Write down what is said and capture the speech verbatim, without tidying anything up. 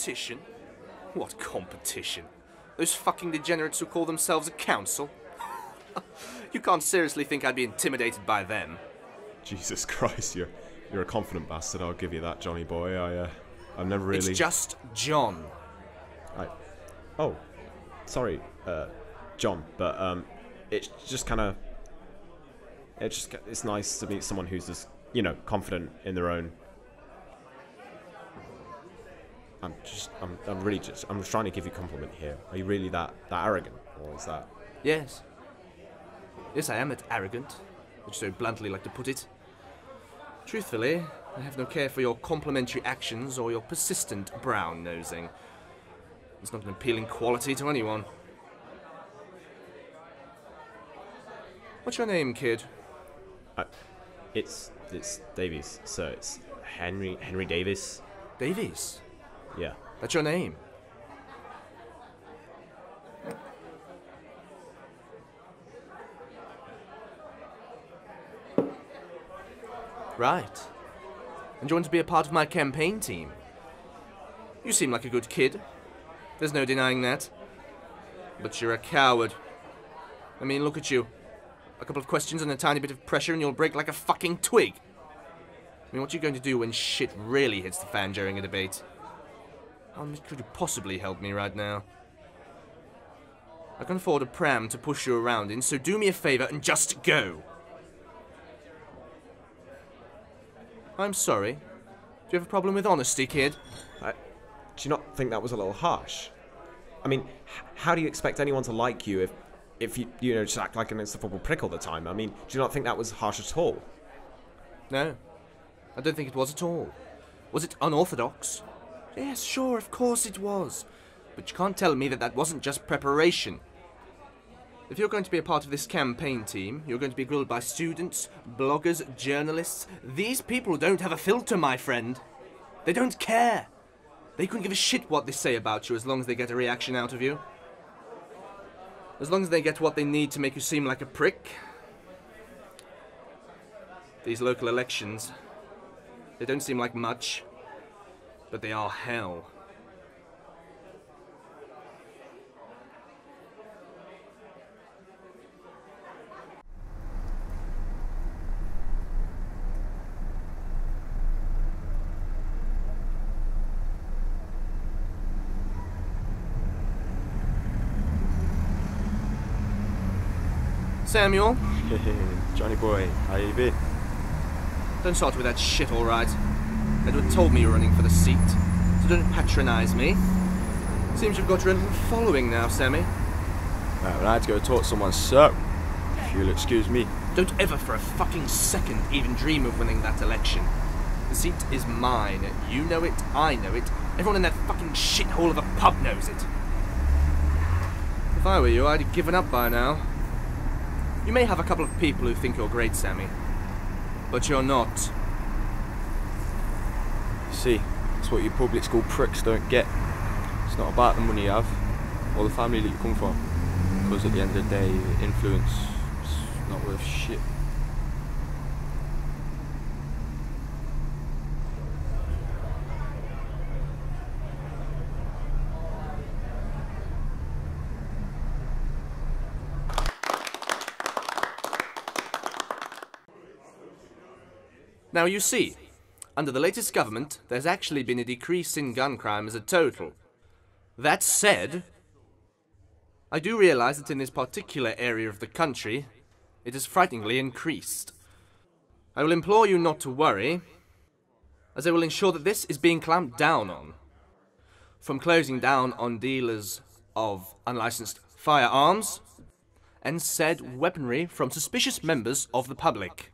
Competition? What competition? Those fucking degenerates who call themselves a council? You can't seriously think I'd be intimidated by them. Jesus Christ, you're, you're a confident bastard, I'll give you that, Johnny boy. I, uh, I've never really... It's just John. I... Oh. Sorry, uh, John, but, um, it's just kind of... It's just, it's nice to meet someone who's just, you know, confident in their own... I'm just, I'm, I'm really just, I'm just trying to give you a compliment here. Are you really that, that arrogant, or is that... Yes. Yes, I am that arrogant, which so bluntly like to put it. Truthfully, I have no care for your complimentary actions or your persistent brown-nosing. It's not an appealing quality to anyone. What's your name, kid? Uh, it's, it's Davies, so it's Henry, Henry Davies. Davies? Yeah. That's your name? Right. And you want to be a part of my campaign team? You seem like a good kid. There's no denying that. But you're a coward. I mean, look at you. A couple of questions and a tiny bit of pressure and you'll break like a fucking twig. I mean, what are you going to do when shit really hits the fan during a debate? How could you possibly help me right now? I can afford a pram to push you around in, so do me a favor and just go! I'm sorry. Do you have a problem with honesty, kid? I, do you not think that was a little harsh? I mean, how do you expect anyone to like you if, if you, you know, just act like an insufferable prick all the time? I mean, do you not think that was harsh at all? No. I don't think it was at all. Was it unorthodox? Yes, sure, of course it was. But you can't tell me that that wasn't just preparation. If you're going to be a part of this campaign team, you're going to be grilled by students, bloggers, journalists. These people don't have a filter, my friend. They don't care. They couldn't give a shit what they say about you as long as they get a reaction out of you. As long as they get what they need to make you seem like a prick. These local elections, they don't seem like much, but they are hell. Samuel? Johnny boy, how you been? Don't start with that shit, all right? Edward told me you were running for the seat, so don't patronise me. Seems you've got your own following now, Sammy. Right, well, I had to go talk to someone, so if you'll excuse me. Don't ever for a fucking second even dream of winning that election. The seat is mine. You know it, I know it, everyone in that fucking shithole of a pub knows it. If I were you, I'd have given up by now. You may have a couple of people who think you're great, Sammy, but you're not. You see, that's what your public school pricks don't get. It's not about the money you have, or the family that you come from, because at the end of the day, influence is not worth shit. Now you see, under the latest government, there's actually been a decrease in gun crime as a total. That said, I do realise that in this particular area of the country, it has frighteningly increased. I will implore you not to worry, as I will ensure that this is being clamped down on. From closing down on dealers of unlicensed firearms, and said weaponry from suspicious members of the public.